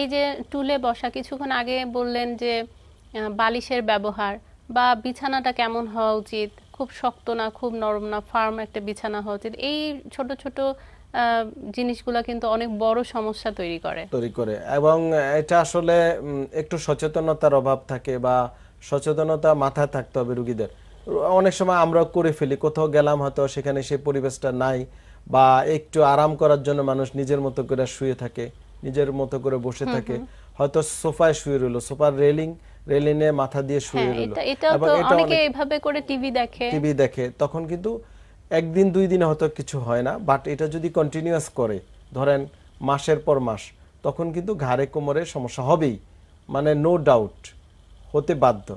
এই যে টুলে বসা কিছুক্ষণ আগে বললেন যে বালিশের ব্যবহার বা বিছানাটা কেমন হওয়া উচিত, খুব শক্ত না খুব নরম না, ফার্ম একটা বিছানা হওয়া উচিত, এই ছোট ছোট জিনিসগুলো কিন্তু অনেক বড় সমস্যা তৈরি করে এবং এটা আসলে একটু সচেতনতার অভাব থাকে বা সচেতনতা মাথায় থাকতে হবে রোগীদের। অনেক সময় আমরা করে ফেলি, কোথাও গেলাম হয়তো সেখানে সেই পরিবেশটা নাই বা একটু আরাম করার জন্য মানুষ নিজের মতো করে শুয়ে থাকে, নিজের মতো করে বসে থাকে, হয়তো সোফায় শুয়ে রইল, সোফার রেলিংয়ে মাথা দিয়ে শুয়ে রইল, অনেকে এইভাবে করে টিভি দেখে, তখন কিন্তু একদিন দুই দিন হয়তো কিছু হয় না, বাট এটা যদি কন্টিনিউয়াস করে ধরেন মাসের পর মাস, তখন কিন্তু ঘাড়ে কোমরে সমস্যা হবেই, মানে নো ডাউট হতে বাধ্য।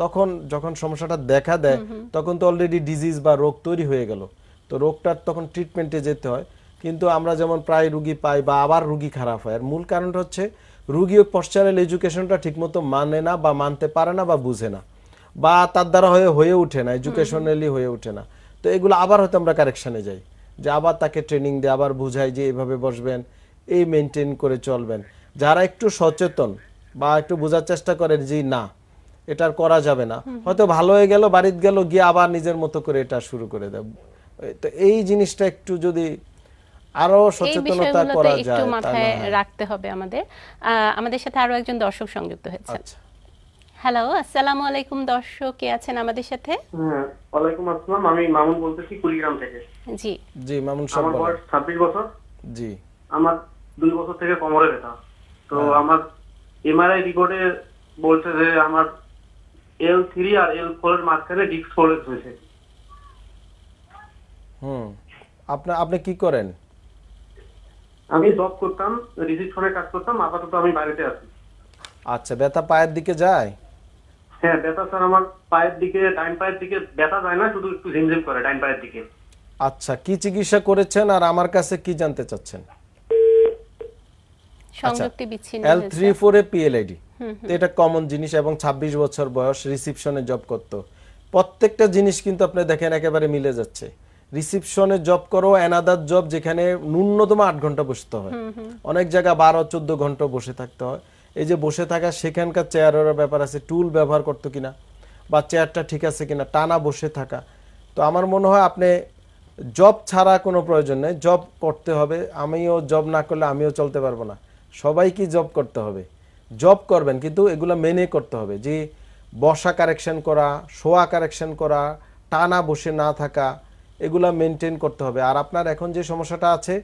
তখন যখন সমস্যাটা দেখা দেয় তখন তো অলরেডি ডিজিজ বা রোগ তৈরি হয়ে গেল, তো রোগটার তখন ট্রিটমেন্টে যেতে হয়। কিন্তু আমরা যেমন প্রায় রুগী পাই বা আবার রুগী খারাপ হয়, আর মূল কারণটা হচ্ছে রুগীর পশ্চারাল এডুকেশনটা ঠিকমতো মানে না বা মানতে পারে না বা বুঝে না বা তার দ্বারা হয়ে ওঠে না, এডুকেশনালি হয়ে ওঠে না। তো এগুলো আবার হয়তো আমরা কারেকশানে যাই, যে আবার তাকে ট্রেনিং দিয়ে আবার বুঝাই যে এইভাবে বসবেন, এই মেনটেন করে চলবেন। যারা একটু সচেতন বা একটু বোঝার চেষ্টা করেন যে না এটা করা যাবে না, হয়তো ভালো হয়ে গেল, বাড়িতে গেল, গিয়ে আবার নিজের মতো করে এটা শুরু করে দেব। তো এই জিনিসটা একটু যদি আরো সচেতনতা করা যায়, একটু মাথায় রাখতে হবে আমাদের। আমাদের সাথে আরো একজন দর্শক সংযুক্ত হয়েছে। হ্যালো, আসসালামু আলাইকুম দর্শক, কে আছেন আমাদের সাথে? ওয়ালাইকুম আসসালাম, আমি মামুন বলতেছি কুড়িগ্রাম থেকে। জি জি মামুন সাহেব, আমার বয়স 26 বছর। জি, আমার 2 বছর থেকে কোমরে ব্যথা। তো আমার এমআরআই রিপোর্টে বলছে যে আমার L3 আর L4 এর মাঝখানে ডিস্ক ফোলেজ হয়েছে। আপনি কি করেন? আমি জব করতাম, রিসেপশনে কাজ করতাম, আপাতত আমি বাড়িতে আছি। আচ্ছা, ব্যথা পায়ের দিকে যায়? হ্যাঁ, ব্যথা স্যার আমার পায়ের দিকে, ডান পায়ের দিকে ব্যথা যায় না, শুধু একটু ঝিমঝিম করে ডান পায়ের দিকে। আচ্ছা, কি চিকিৎসা করেছেন আর আমার কাছে কি জানতে চাচ্ছেন? সংযুক্তি বিচ্ছিন্ন হয়েছে। L3-4 এ PLID, এটা কমন জিনিস, এবং 26 বছর বয়স, রিসেপশনে জব করত। প্রত্যেকটা জিনিস কিন্তু আপনি দেখেন একেবারে মিলে যাচ্ছে। রিসেপশনে জব করো, অ্যানাদার জব যেখানে ন্যূনতম 8 ঘন্টা বসতে হয়, অনেক জায়গা 12-14 ঘন্টা বসে থাকতে হয়। এই যে বসে থাকা, সেখানকার চেয়ারের ব্যাপার আছে, টুল ব্যবহার করতো কিনা বা চেয়ারটা ঠিক আছে কিনা, টানা বসে থাকা। তো আমার মনে হয় আপনি জব ছাড়া কোনো প্রয়োজন নেই, জব করতে হবে। আমিও জব না করলে আমিও চলতে পারবো না, সবাইকে জব করতে হবে। জব করবেন কিন্তু এগুলো মেনে করতে হবে, যে বসা কারেকশন করা, শোয়া কারেকশন করা, টানা বসে না থাকা, এগুলা মেনটেন করতে হবে। আর আপনার এখন যে সমস্যাটা আছে,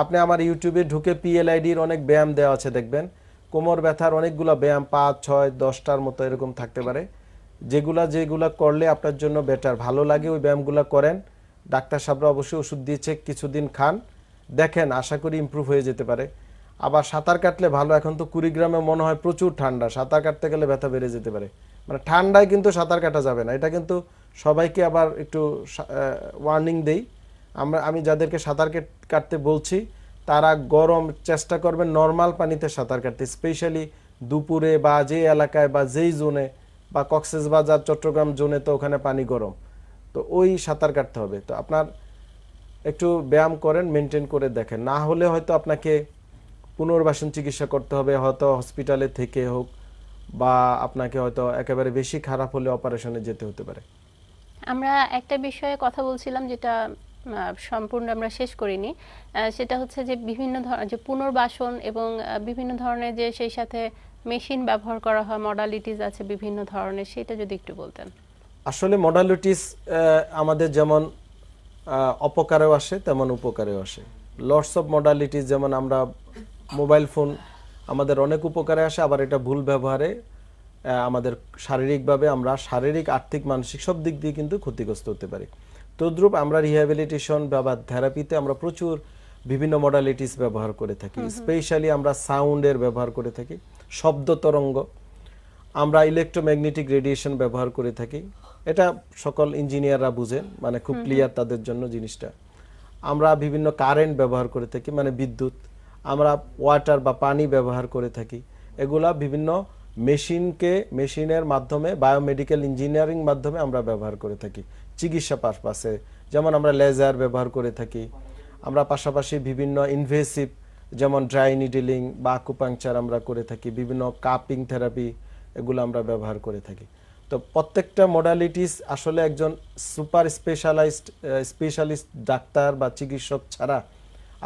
আপনি আমার ইউটিউবে ঢুকে PLID-র অনেক ব্যায়াম দেওয়া আছে দেখবেন, কোমর ব্যথার অনেকগুলো ব্যায়াম 5, 6, 10টার মতো এরকম থাকতে পারে, যেগুলা করলে আপনার জন্য বেটার, ভালো লাগে, ওই ব্যায়ামগুলো করেন। ডাক্তার সাহেবরা অবশ্যই ওষুধ দিয়েছে, কিছুদিন খান, দেখেন, আশা করি ইম্প্রুভ হয়ে যেতে পারে। আবার সাঁতার কাটলে ভালো, এখন তো কুড়িগ্রামে মনে হয় প্রচুর ঠান্ডা, সাঁতার কাটতে গেলে ব্যথা বেড়ে যেতে পারে, মানে ঠান্ডায় কিন্তু সাঁতার কাটা যাবে না, এটা কিন্তু সবাইকে আবার একটু ওয়ার্নিং দেই। আমি যাদেরকে সাঁতার কাটতে বলছি তারা গরম, চেষ্টা করবেন নর্মাল পানিতে সাঁতার কাটতে, স্পেশালি দুপুরে বা যে এলাকায় বা যেই জোনে বা কক্সবাজার, চট্টগ্রাম জোনে তো ওখানে পানি গরম, তো ওই সাঁতার কাটতে হবে। তো আপনার একটু ব্যায়াম করেন, মেনটেন করে দেখেন, না হলে হয়তো আপনাকে পুনর্বাসন চিকিৎসা করতে হবে, হয়তো হসপিটালে থেকে হোক বা আপনাকে হয়তো একেবারে বেশি খারাপ হলে অপারেশনে যেতে হতে পারে। আমরা একটা বিষয়ে কথা বলছিলাম যেটা সম্পূর্ণ আমরা শেষ করিনি, সেটা হচ্ছে যে বিভিন্ন ধরনের যে পুনর্বাসন এবং বিভিন্ন ধরনের যে সেই সাথে মেশিন ব্যবহার করা হয়, মডালিটিস আছে বিভিন্ন ধরনের, সেটা যদি একটু বলতেন। আসলে মডালিটিস আমাদের যেমন অপকারেও আসে তেমন উপকারেও আসে, লটস অফ মডালিটিস, যেমন আমরা মোবাইল ফোন আমাদের অনেক উপকারে আসে, আবার এটা ভুল ব্যবহারে আমাদের শারীরিকভাবে আমরা শারীরিক, আর্থিক, মানসিক সব দিক দিয়ে কিন্তু ক্ষতিগ্রস্ত হতে পারি। তদ্রূপ আমরা রিহ্যাবিলিটেশন বা থেরাপিতে আমরা প্রচুর বিভিন্ন মডালিটিস ব্যবহার করে থাকি, স্পেশালি আমরা সাউন্ডের ব্যবহার করে থাকি, শব্দ তরঙ্গ, আমরা ইলেকট্রোম্যাগনেটিক রেডিয়েশন ব্যবহার করে থাকি, এটা সকল ইঞ্জিনিয়াররা বুঝেন, মানে খুব ক্লিয়ার তাদের জন্য জিনিসটা। আমরা বিভিন্ন কারেন্ট ব্যবহার করে থাকি, মানে বিদ্যুৎ, আমরা ওয়াটার বা পানি ব্যবহার করে থাকি, এগুলা বিভিন্ন মেশিনের মাধ্যমে, বায়োমেডিক্যাল ইঞ্জিনিয়ারিং মাধ্যমে আমরা ব্যবহার করে থাকি চিকিৎসা পারপাসে, যেমন আমরা লেজার ব্যবহার করে থাকি। আমরা পাশাপাশি বিভিন্ন ইনভেসিভ যেমন ড্রাই নিডলিং বা আকুপাংচার আমরা করে থাকি, বিভিন্ন কাপিং থেরাপি এগুলো আমরা ব্যবহার করে থাকি। তো প্রত্যেকটা মডালিটিস আসলে একজন সুপার স্পেশালিস্ট ডাক্তার বা চিকিৎসক ছাড়া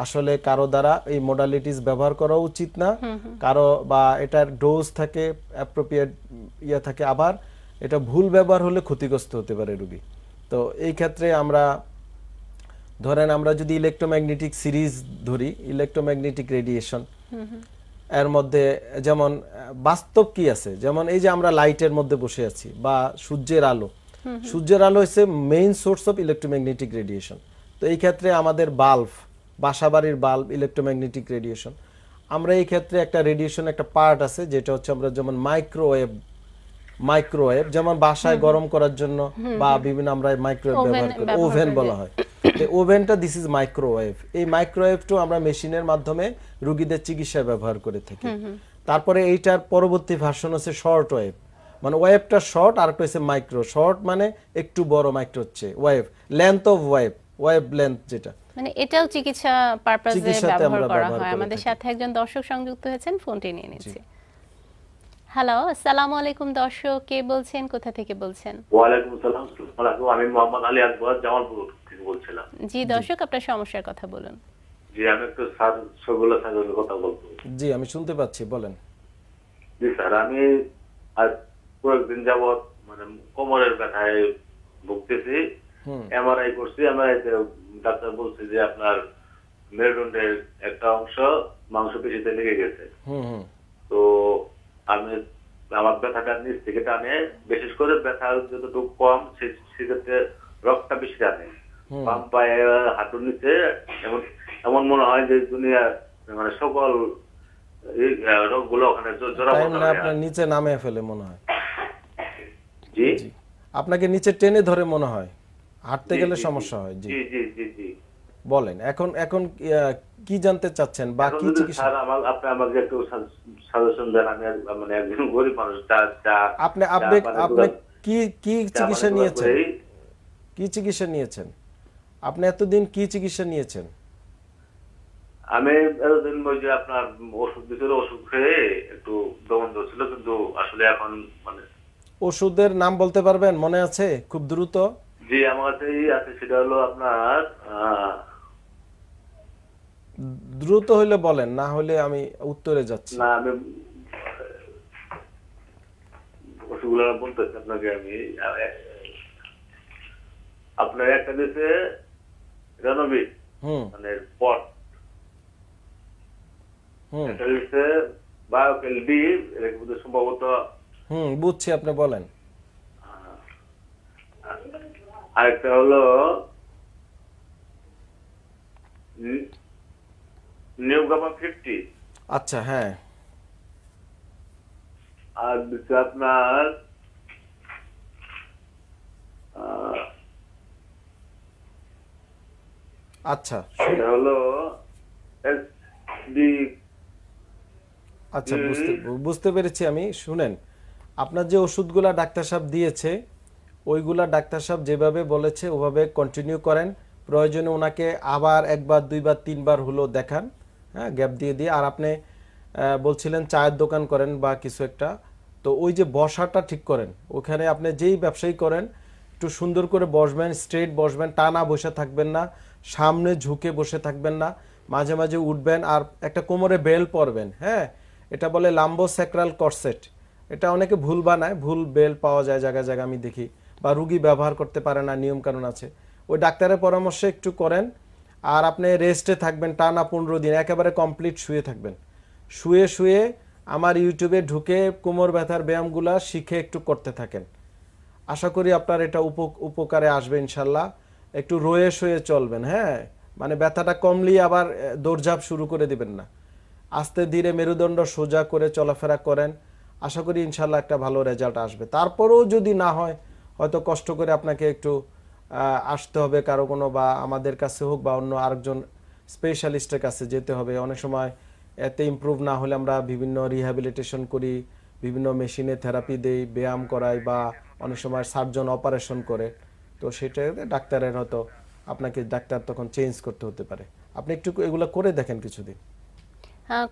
আসলে কারো দ্বারা এই মডালিটিস ব্যবহার করা উচিত না, কারো বা এটার ডোজ থাকে, অ্যাপ্রোপ্রিয়েট ইয়া থাকে, আবার এটা ভুল ব্যবহার হলে ক্ষতিগ্রস্ত হতে পারে রোগী। তো এই ক্ষেত্রে আমরা ধরেন আমরা যদি ইলেকট্রোম্যাগনেটিক সিরিজ ধরি, ইলেকট্রোম্যাগনেটিক রেডিয়েশন, এর মধ্যে যেমন বাস্তব কি আছে, যেমন এই যে আমরা লাইটের মধ্যে বসে আছি বা সূর্যের আলো, সূর্যের আলো হচ্ছে main source of electromagnetic radiation. তো এই ক্ষেত্রে আমাদের বাল্ব, বাসাবাড়ির বাল্ব ইলেকট্রোম্যাগনেটিক রেডিয়েশন। আমরা এই ক্ষেত্রে একটা রেডিয়েশন একটা পার্ট আছে যেটা হচ্ছে আমরা যেমন মাইক্রোওয়েভ যেমন বাসায় গরম করার জন্য বা বিভিন্ন আমরা মাইক্রোওয়েভ ব্যবহার করি, ওভেন বলা হয়, এই ওভেনটা দিস ইজ মাইক্রোওয়েভ। এই মাইক্রোওয়েভটা আমরা মেশিনের মাধ্যমে রোগীদের চিকিৎসায় ব্যবহার করে থাকি। তারপরে এইটার পরবর্তী ভার্সন হচ্ছে শর্ট ওয়েভ, মানে ওয়েভটা শর্ট, আর একটা হচ্ছে মাইক্রো শর্ট মানে একটু বড়, মাইক্রো হচ্ছে wavelength of wavelength, যেটা মানে এটাও চিকিৎসা পারপাসে ব্যবহার করা হয়। আমাদের সাথে একজন দর্শক সংযুক্ত হয়েছেন, ফোনটি নিয়ে নিচ্ছি। হ্যালো, আসসালামু আলাইকুম দর্শক, কে বলছেন, কোথা থেকে বলছেন? ওয়া আলাইকুম আসসালাম, আমি মোহাম্মদ আলী আকবর জামালপুর থেকে বলছিলাম। জি দর্শক, আপনার সমস্যার কথা বলুন। জি আমি তো স্যার সবগুলা স্যারের কথা বলবো। জি আমি শুনতে পাচ্ছি, বলেন। জি স্যার, আমি আজ কয়েকদিন যাবত মানে কোমরের ব্যথায় ভুগতেছি, এমআরআই করছি, এমআরআইতে ডাক্তার বলছে যে আপনার মেরুদণ্ডের একটা অংশ মাংসপেশিতে লেগে গেছে। তো আমি আমার ব্যথাটা নিচ থেকে টানে, বিশেষ করে ব্যথা যতটুকু কম সেক্ষেত্রে রক্তটা বেশি টানে, বাম পায়ে হাঁটুর নিচে, এমন মনে হয় যে দুনিয়া মানে সকল রোগগুলো ওখানে নিচে নামে ফেলে মনে হয়। জি আপনাকে নিচে টেনে ধরে মনে হয়, হাঁটতে গেলে সমস্যা হয়। জি জি জি জি বলেন, এখন এখন কি জানতে চাচ্ছেন বা কি চিকিৎসা? স্যার আপনি আমাকে একটু সাজেশন দেন, আমি মানে একজন গরিব মানুষ। আপনি কি চিকিৎসা নিয়েছেন, আপনি এতদিন কি চিকিৎসা নিয়েছেন? আমি এতদিন বলছি আপনার ওষুধ দিছিল, ওষুধ খেয়ে একটু দমন হচ্ছিল, কিন্তু আসলে এখন মানে ওষুধের নাম বলতে পারবেন, মনে আছে খুব দ্রুত? জি আমার কাছেই আছে, সেটা হলো আপনার দ্রুত হইলে বলেন, না হলে আমি উত্তরে যাচ্ছি না। আমি ওষুধগুলো বলতেছি আপনাকে। আমি আপনার একটা দিয়েছে রানোবিট মানে পট, একটা দিয়েছে বায়োকেল ডি, এটা সম্ভবত বুঝছি, আপনি বলেন। আরেকটা হলো নিউগামা 50। আচ্ছা হ্যাঁ। আর বিষয় আপনার আচ্ছা সেটা হলো এসডি। আচ্ছা বুঝতে পেরেছি আমি। শুনেন, আপনার যে ওষুধগুলা ডাক্তার সাহেব দিয়েছে ওইগুলা ডাক্তার সাহেব যেভাবে বলেছে ওভাবে কন্টিনিউ করেন, প্রয়োজনে ওনাকে আবার একবার দুইবার তিনবার হলো দেখান, হ্যাঁ গ্যাপ দিয়ে দিয়ে। আর আপনি বলছিলেন চায়ের দোকান করেন বা কিছু একটা, তো ওই যে বসাটা ঠিক করেন, ওখানে আপনি যেই ব্যবসায়ী করেন একটু সুন্দর করে বসবেন, স্ট্রেট বসবেন, টানা বসে থাকবেন না, সামনে ঝুঁকে বসে থাকবেন না, মাঝে মাঝে উঠবেন। আর একটা কোমরে বেল পরবেন, হ্যাঁ এটা বলে লাম্বো স্যাক্রাল করসেট, এটা অনেকে ভুল বানায়, ভুল বেল পাওয়া যায় জায়গায় জায়গায় আমি দেখি, বা রুগী ব্যবহার করতে পারে না, নিয়মকানুন আছে, ওই ডাক্তারের পরামর্শে একটু করেন। আর আপনি রেস্টে থাকবেন টানা 15 দিন, একেবারে কমপ্লিট শুয়ে থাকবেন। শুয়ে শুয়ে আমার ইউটিউবে ঢুকে কোমর ব্যথার ব্যায়ামগুলো শিখে একটু করতে থাকেন, আশা করি আপনার এটা উপকারে আসবে ইনশাল্লাহ। একটু রয়ে শুয়ে চলবেন, হ্যাঁ মানে ব্যথাটা কমলেই আবার দৌড়ঝাঁপ শুরু করে দিবেন না, আস্তে ধীরে মেরুদণ্ড সোজা করে চলাফেরা করেন, আশা করি ইনশাল্লাহ একটা ভালো রেজাল্ট আসবে। তারপরেও যদি না হয় হয়তো কষ্ট করে আপনাকে একটু আসতে হবে কারো কোনো, বা আমাদের কাছে হোক বা অন্য আরেকজন স্পেশালিস্টের কাছে যেতে হবে। অনেক সময় এতে ইমপ্রুভ না হলে আমরা বিভিন্ন রিহ্যাবিলিটেশন করি, বিভিন্ন মেশিনে থেরাপি দেই, ব্যায়াম করাই, বা অনেক সময় সার্জন অপারেশন করে, তো সেটা ডাক্তারের হয়তো আপনাকে ডাক্তার তখন চেঞ্জ করতে হতে পারে। আপনি একটু এগুলো করে দেখেন কিছুদিন।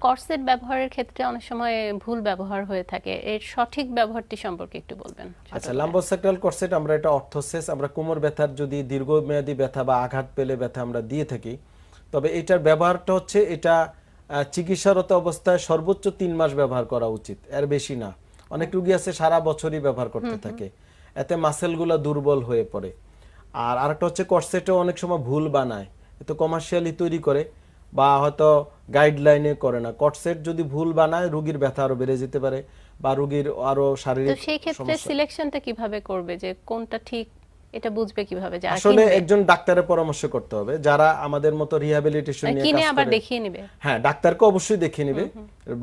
কর্সেট ব্যবহারের ক্ষেত্রে অনেক সময় ভুল ব্যবহার হয়ে থাকে, এর সঠিক ব্যবহারটি সম্পর্কে একটু বলবেন। আচ্ছা, ল্যাম্বোসাক্রাল কর্সেট আমরা এটা অর্থোসেস, আমরা কোমর ব্যথার যদি দীর্ঘমেয়াদী ব্যথা বা আঘাত পেলে ব্যথা আমরা দিয়ে থাকি, তবে এটার ব্যবহারটা হচ্ছে এটা চিকিৎসারত অবস্থায় সর্বোচ্চ 3 মাস ব্যবহার করা উচিত, এর বেশি না। অনেক রোগী আছে সারা বছরই ব্যবহার করতে থাকে, এতে মাসেলগুলো দুর্বল হয়ে পড়ে। আর আরেকটা হচ্ছে কর্সেটও অনেক সময় ভুল বানায়, এত কমার্শিয়ালি তৈরি করে বা হয়তো গাইডলাইনে করে না। কর্সেট যদি ভুল বানায় রোগীর ব্যথা আরো বেড়ে যেতে পারে বা রোগীর আরো শারীরিক সমস্যা। তো সেই ক্ষেত্রে সিলেকশনটা কিভাবে করবে, যে কোনটা ঠিক এটা বুঝবে কিভাবে? যারা আসলে একজন ডাক্তারের পরামর্শ করতে হবে, যারা আমাদের মতো রিহ্যাবিলিটেশন নিয়ে কাজ করে, কিনে আবার দেখিয়ে নেবে। হ্যাঁ, ডাক্তারকে অবশ্যই দেখিয়ে নেবে,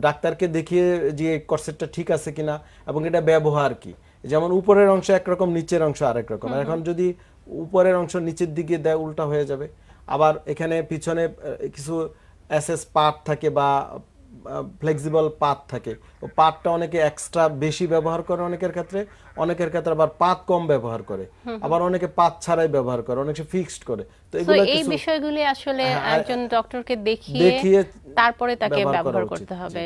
ডাক্তারকে দেখিয়ে যে কর্সেটটা ঠিক আছে কিনা এবং এটা ব্যবহার কি। যেমন উপরের অংশ একরকম, নিচের অংশ আরেক রকম। এখন যদি উপরের অংশ নিচের দিকে দেয় উল্টা হয়ে যাবে। আবার এখানে পিছনে কিছু এসএস পার্ট থাকে বা ফ্লেক্সিবল পার্ট থাকে, ও পার্টটা অনেকে এক্সট্রা বেশি ব্যবহার করে, অনেকের ক্ষেত্রে আবার পাত কম ব্যবহার করে, আবার অনেকে পাত ছাড়াই ব্যবহার করে, অনেকে ফিক্সড করে। তো এগুলো এই বিষয়গুলো আসলে একজন ডক্টরকে দেখিয়ে তারপরে তাকে ব্যবহার করতে হবে।